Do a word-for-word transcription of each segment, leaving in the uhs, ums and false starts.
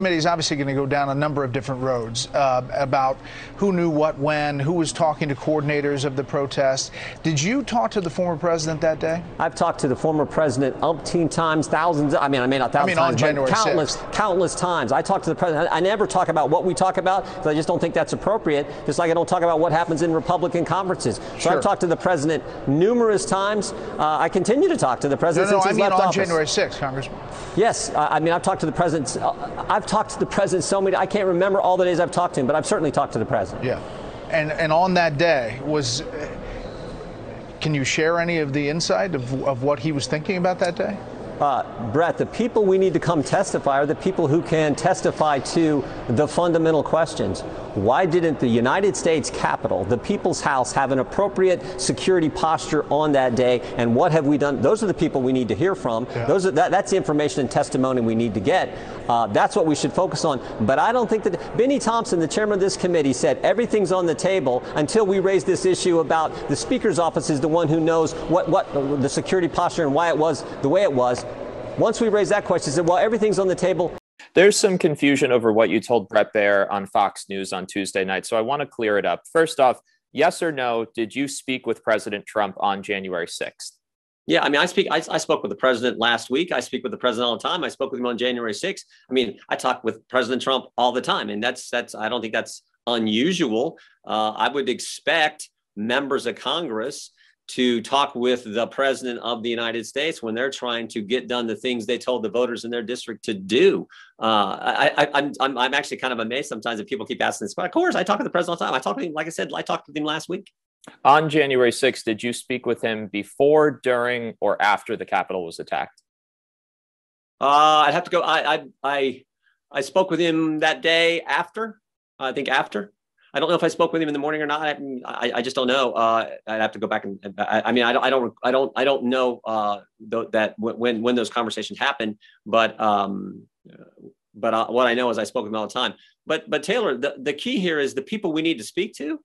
Committee is obviously going to go down a number of different roads uh, about who knew what when, who was talking to coordinators of the protest. Did you talk to the former president that day? I've talked to the former president umpteen times, thousands. I mean, I may not thousands. I mean, on January sixth, countless, countless times. I talked to the president. I never talk about what we talk about because I just don't think that's appropriate. Just like I don't talk about what happens in Republican conferences. So sure. I've talked to the president numerous times. Uh, I continue to talk to the president no, no, since no, I mean left on office. January sixth, Congressman. Yes, I, I mean I've talked to the president. Uh, I've talked to the president so many, I can't remember all the days I've talked to him, but I've certainly talked to the president. Yeah. And and on that day was, can you share any of the insight of, of what he was thinking about that day? Uh, Brett, the people we need to come testify are the people who can testify to the fundamental questions. Why didn't the United States Capitol, the People's House, have an appropriate security posture on that day? And what have we done? Those are the people we need to hear from. Yeah. Those are that, that's the information and testimony we need to get. Uh, that's what we should focus on. But I don't think that Benny Thompson, the chairman of this committee, said everything's on the table until we raise this issue about the Speaker's office is the one who knows what what the security posture and why it was the way it was. Once we raise that question, said, well, everything's on the table. There's some confusion over what you told Bret Baier on Fox News on Tuesday night, so I want to clear it up. First off, yes or no, did you speak with President Trump on January sixth? Yeah, I mean, I speak. I, I spoke with the president last week. I speak with the president all the time. I spoke with him on January sixth. I mean, I talk with President Trump all the time, and that's that's. I don't think that's unusual. Uh, I would expect members of Congress to talk with the president of the United States when they're trying to get done the things they told the voters in their district to do. Uh, I, I, I'm, I'm, I'm actually kind of amazed sometimes that people keep asking this, but of course, I talk to the president all the time. I talked to him, like I said, I talked with him last week. On January sixth, did you speak with him before, during, or after the Capitol was attacked? Uh, I'd have to go. I, I, I, I spoke with him that day after, I think after. I don't know if I spoke with him in the morning or not. I, I, I just don't know. Uh, I'd have to go back and. I, I mean, I don't, I don't, I don't, I don't know uh, th that when when those conversations happen. But um, but uh, what I know is I spoke with him all the time. But but Taylor, the, the key here is the people we need to speak to,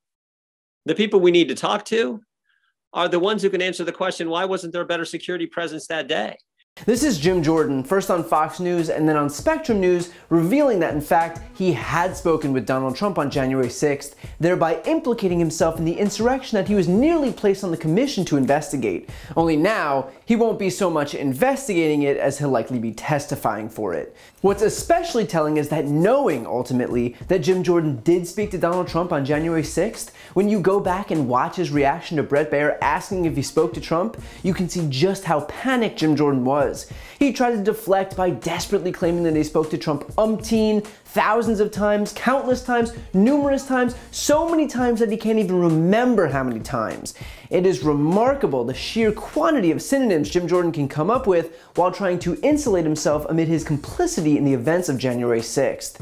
the people we need to talk to, are the ones who can answer the question: why wasn't there a better security presence that day? This is Jim Jordan, first on Fox News and then on Spectrum News, revealing that in fact he had spoken with Donald Trump on January sixth, thereby implicating himself in the insurrection that he was nearly placed on the commission to investigate. Only now, he won't be so much investigating it as he'll likely be testifying for it. What's especially telling is that knowing, ultimately, that Jim Jordan did speak to Donald Trump on January sixth, when you go back and watch his reaction to Bret Baier asking if he spoke to Trump, you can see just how panicked Jim Jordan was. He tried to deflect by desperately claiming that they spoke to Trump umpteen, thousands of times, countless times, numerous times, so many times that he can't even remember how many times. It is remarkable the sheer quantity of synonyms Jim Jordan can come up with while trying to insulate himself amid his complicity in the events of January sixth.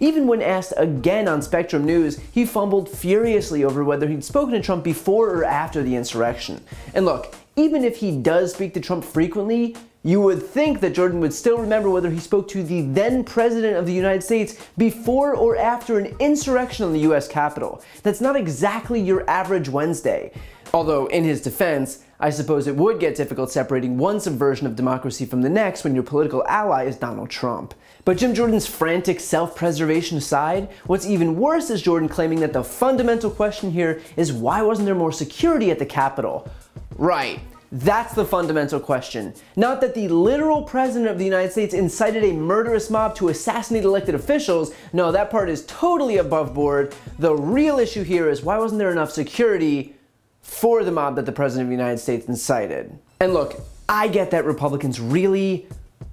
Even when asked again on Spectrum News, he fumbled furiously over whether he'd spoken to Trump before or after the insurrection. And look, even if he does speak to Trump frequently, you would think that Jordan would still remember whether he spoke to the then President of the United States before or after an insurrection on the U S Capitol. That's not exactly your average Wednesday. Although, in his defense, I suppose it would get difficult separating one subversion of democracy from the next when your political ally is Donald Trump. But Jim Jordan's frantic self-preservation aside, what's even worse is Jordan claiming that the fundamental question here is why wasn't there more security at the Capitol? Right. That's the fundamental question. Not that the literal president of the United States incited a murderous mob to assassinate elected officials. No, that part is totally above board. The real issue here is why wasn't there enough security for the mob that the president of the United States incited? And look, I get that Republicans really,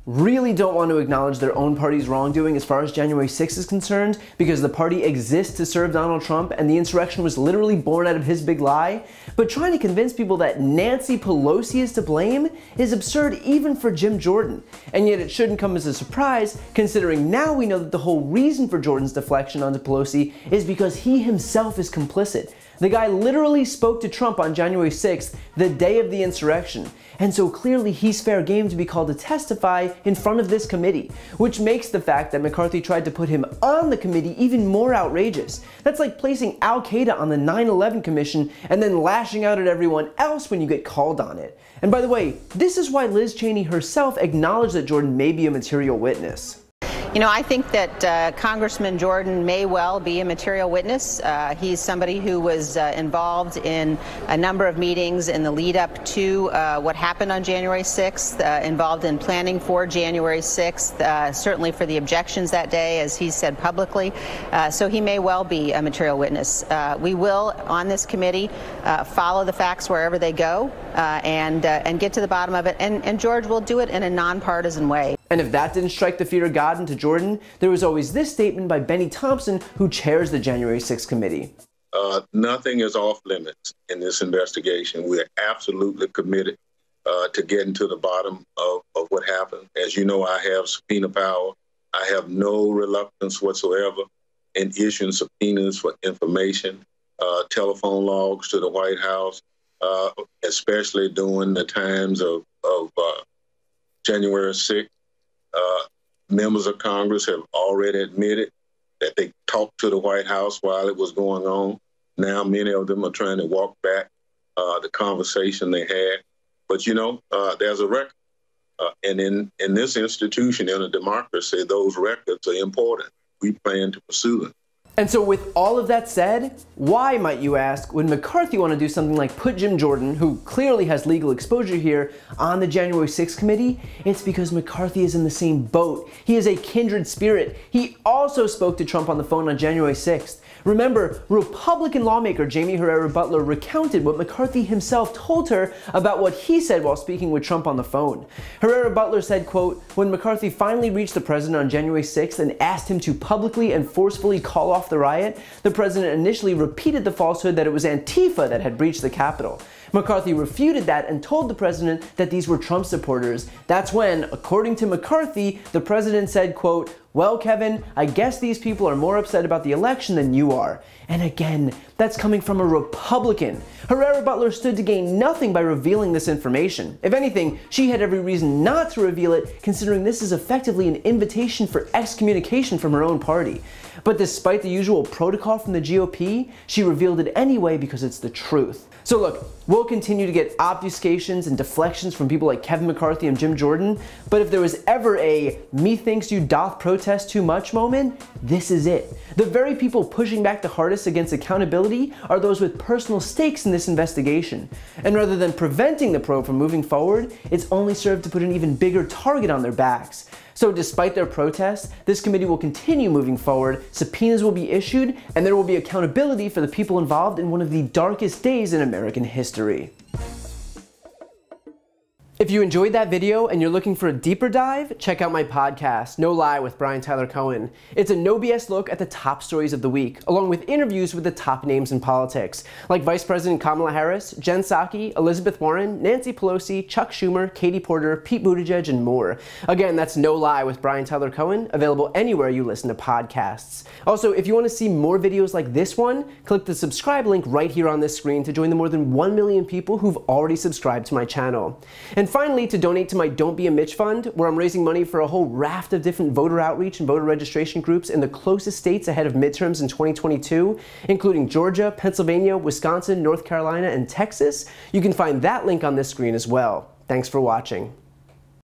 really don't want to acknowledge their own party's wrongdoing as far as January sixth is concerned, because the party exists to serve Donald Trump and the insurrection was literally born out of his big lie. But trying to convince people that Nancy Pelosi is to blame is absurd even for Jim Jordan. And yet it shouldn't come as a surprise, considering now we know that the whole reason for Jordan's deflection onto Pelosi is because he himself is complicit. The guy literally spoke to Trump on January sixth, the day of the insurrection, and so clearly he's fair game to be called to testify in front of this committee, which makes the fact that McCarthy tried to put him on the committee even more outrageous. That's like placing Al-Qaeda on the nine eleven Commission and then lashing out at everyone else when you get called on it. And by the way, this is why Liz Cheney herself acknowledged that Jordan may be a material witness. You know, I think that uh, Congressman Jordan may well be a material witness. Uh, he's somebody who was uh, involved in a number of meetings in the lead up to uh, what happened on January sixth, uh, involved in planning for January sixth, uh, certainly for the objections that day, as he said publicly. Uh, so he may well be a material witness. Uh, we will, on this committee, uh, follow the facts wherever they go uh, and, uh, and get to the bottom of it. And, and George will do it in a nonpartisan way. And if that didn't strike the fear of God into Jordan, there was always this statement by Benny Thompson, who chairs the January sixth committee. Uh, nothing is off limits in this investigation. We're absolutely committed uh, to getting to the bottom of, of what happened. As you know, I have subpoena power. I have no reluctance whatsoever in issuing subpoenas for information, uh, telephone logs to the White House, uh, especially during the times of, of uh, January sixth. Uh, members of Congress have already admitted that they talked to the White House while it was going on. Now many of them are trying to walk back uh, the conversation they had. But, you know, uh, there's a record. Uh, and in, in this institution, in a democracy, those records are important. We plan to pursue them. And so with all of that said, why, might you ask, would McCarthy want to do something like put Jim Jordan, who clearly has legal exposure here, on the January sixth committee? It's because McCarthy is in the same boat. He is a kindred spirit. He also spoke to Trump on the phone on January sixth. Remember, Republican lawmaker Jaime Herrera Beutler recounted what McCarthy himself told her about what he said while speaking with Trump on the phone. Herrera Beutler said, quote, "When McCarthy finally reached the president on January sixth and asked him to publicly and forcefully call off the riot, the president initially repeated the falsehood that it was Antifa that had breached the Capitol. McCarthy refuted that and told the president that these were Trump supporters. That's when, according to McCarthy, the president said, quote, 'Well, Kevin, I guess these people are more upset about the election than you are.'" And again, that's coming from a Republican. Herrera Beutler stood to gain nothing by revealing this information. If anything, she had every reason not to reveal it, considering this is effectively an invitation for excommunication from her own party. But despite the usual protocol from the G O P, she revealed it anyway because it's the truth. So look, we'll continue to get obfuscations and deflections from people like Kevin McCarthy and Jim Jordan, but if there was ever a "methinks you doth protest too much" moment, this is it. The very people pushing back the hardest against accountability are those with personal stakes in this investigation. And rather than preventing the probe from moving forward, it's only served to put an even bigger target on their backs. So despite their protests, this committee will continue moving forward, subpoenas will be issued, and there will be accountability for the people involved in one of the darkest days in American history. If you enjoyed that video and you're looking for a deeper dive, check out my podcast, No Lie with Brian Tyler Cohen. It's a no B S look at the top stories of the week, along with interviews with the top names in politics, like Vice President Kamala Harris, Jen Psaki, Elizabeth Warren, Nancy Pelosi, Chuck Schumer, Katie Porter, Pete Buttigieg, and more. Again, that's No Lie with Brian Tyler Cohen, available anywhere you listen to podcasts. Also, if you want to see more videos like this one, click the subscribe link right here on this screen to join the more than one million people who've already subscribed to my channel. And And finally, to donate to my Don't Be a Mitch Fund, where I'm raising money for a whole raft of different voter outreach and voter registration groups in the closest states ahead of midterms in twenty twenty-two, including Georgia, Pennsylvania, Wisconsin, North Carolina, and Texas. You can find that link on this screen as well. Thanks for watching.